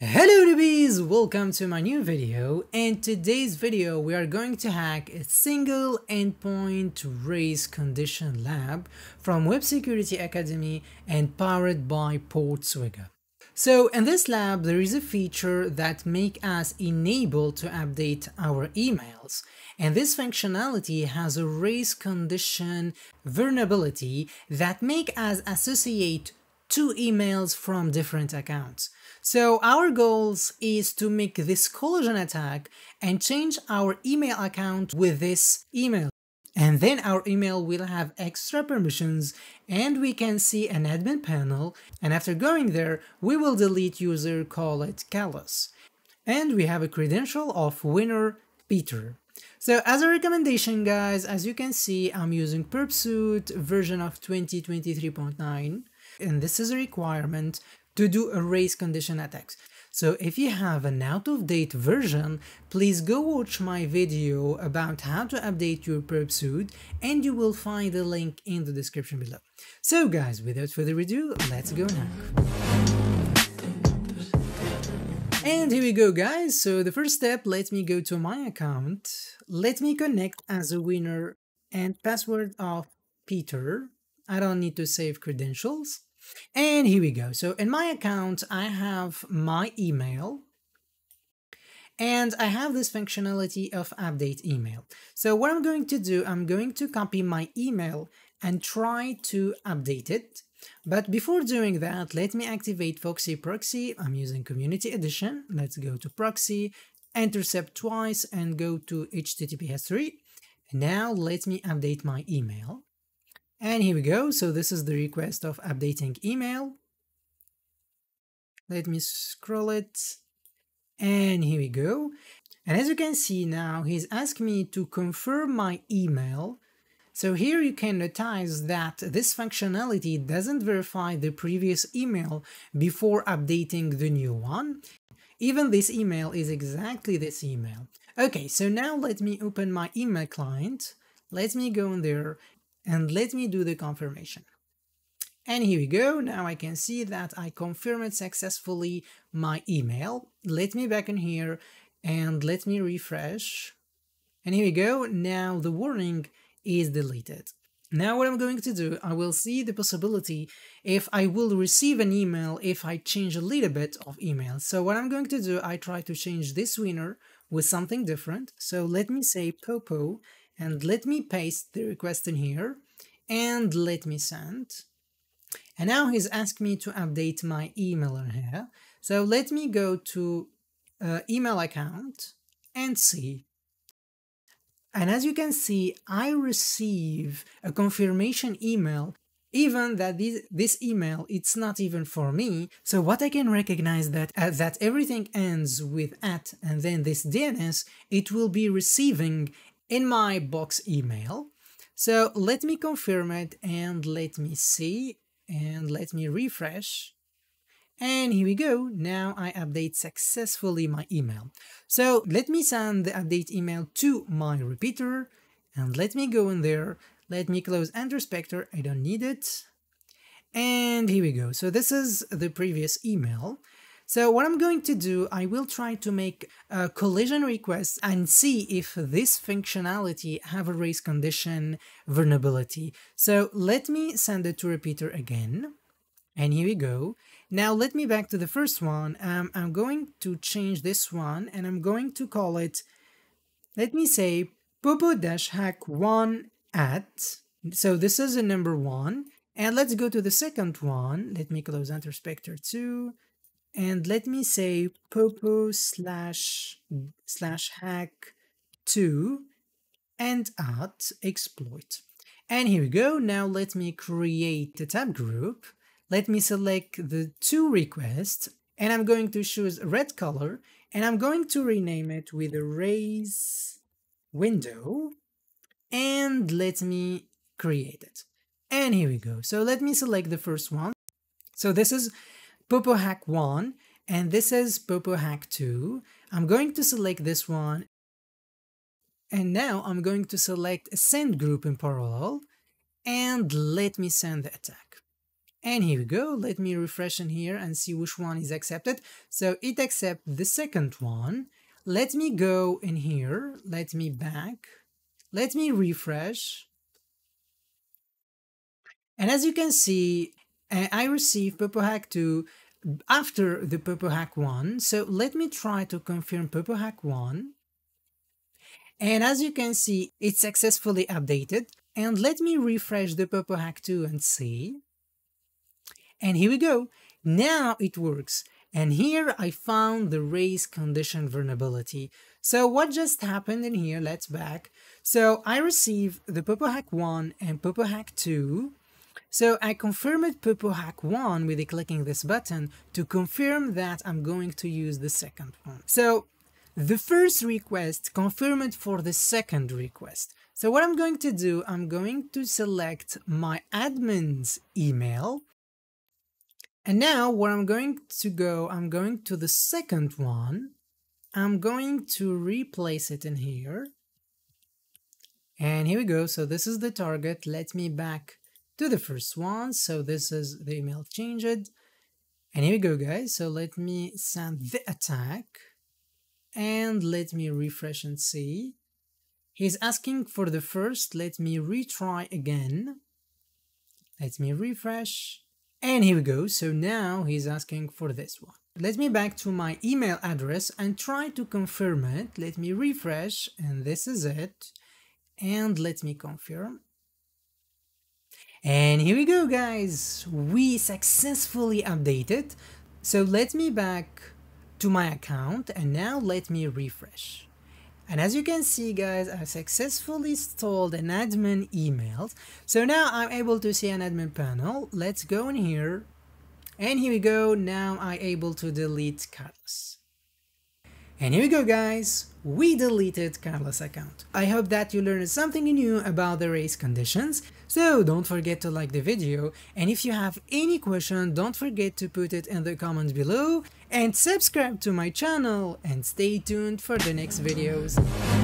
Hello newbies, welcome to my new video. In today's video we are going to hack a single endpoint race condition lab from Web Security Academy and powered by PortSwigger. So in this lab there is a feature that makes us enable to update our emails, and this functionality has a race condition vulnerability that makes us associate two emails from different accounts. So our goals is to make this collision attack and change our email account with this email. And then our email will have extra permissions and we can see an admin panel. And after going there, we will delete user, call it Carlos. And we have a credential of Wiener Peter. So as a recommendation guys, as you can see, I'm using Burp Suite version of 2023.9. And this is a requirement to do a race condition attacks. So if you have an out-of-date version, please go watch my video about how to update your Burp Suite, and you will find the link in the description below. So guys, without further ado, let's go now. And here we go guys, so the first step, let me go to my account, let me connect as a Wiener and password of Peter. I don't need to save credentials. And here we go. So in my account, I have my email and I have this functionality of update email. So what I'm going to do, I'm going to copy my email and try to update it. But before doing that, let me activate Foxy Proxy. I'm using Community Edition. Let's go to Proxy, intercept twice and go to HTTPS3. Now let me update my email. And here we go, so this is the request of updating email. Let me scroll it. And here we go. And as you can see now, he's asked me to confirm my email. So here you can notice that this functionality doesn't verify the previous email before updating the new one. Even this email is exactly this email. Okay, so now let me open my email client. Let me go in there. And let me do the confirmation. And here we go. Now I can see that I confirmed successfully my email. Let me back in here and let me refresh. And here we go. Now the warning is deleted. Now what I'm going to do, I will see the possibility if I will receive an email if I change a little bit of email. So what I'm going to do, I try to change this winner with something different. So let me say Popo. And let me paste the request in here and let me send. And now he's asked me to update my email in here. So let me go to email account and see. And as you can see, I receive a confirmation email, even that this email, it's not even for me. So what I can recognize that that everything ends with at and then this DNS, it will be receiving in my box email. So let me confirm it and let me see and let me refresh. And here we go. Now I update successfully my email. So let me send the update email to my repeater and let me go in there. Let me close Enter Spectre. I don't need it. And here we go. So this is the previous email. So what I'm going to do, I will try to make a collision request and see if this functionality have a race condition vulnerability. So let me send it to Repeater again. And here we go. Now let me back to the first one. I'm going to change this one and I'm going to call it, let me say, popo-hack1 at. So this is a number one. And let's go to the second one. Let me close Enter Spectre 2. And let me say popo/hack2 and at exploit. And here we go. Now let me create a tab group. Let me select the two requests and I'm going to choose red color and I'm going to rename it with a race window and let me create it. And here we go. So let me select the first one. So this is popo-hack1 and this is popo-hack2. I'm going to select this one and now I'm going to select a send group in parallel and let me send the attack. And here we go, let me refresh in here and see which one is accepted. So it accepts the second one. Let me go in here, let me back, let me refresh. And as you can see, I received PurpleHack 2 after the PurpleHack 1. So let me try to confirm PurpleHack 1. And as you can see, it's successfully updated. And let me refresh the PurpleHack 2 and see. And here we go. Now it works. And here I found the race condition vulnerability. So what just happened in here? Let's back. So I received the PurpleHack 1 and PurpleHack 2. So I confirmed PurpleHack 1 with clicking this button to confirm that I'm going to use the second one. So the first request confirmed for the second request. So what I'm going to do, I'm going to select my admin's email. And now where I'm going to go, I'm going to the second one. I'm going to replace it in here. And here we go. So this is the target. Let me back to the first one. So this is the email changed. And here we go, guys. So let me send the attack. And let me refresh and see. He's asking for the first. Let me retry again. Let me refresh. And here we go. So now he's asking for this one. Let me back to my email address and try to confirm it. Let me refresh, and this is it. And let me confirm. And here we go, guys. We successfully updated. So let me back to my account, and now let me refresh. And as you can see, guys, I successfully installed an admin email. So now I'm able to see an admin panel. Let's go in here. And here we go. Now I'm able to delete Carlos. And here we go, guys. We deleted Carlos' account. I hope that you learned something new about the race conditions. So don't forget to like the video. And if you have any question, don't forget to put it in the comments below. And subscribe to my channel and stay tuned for the next videos.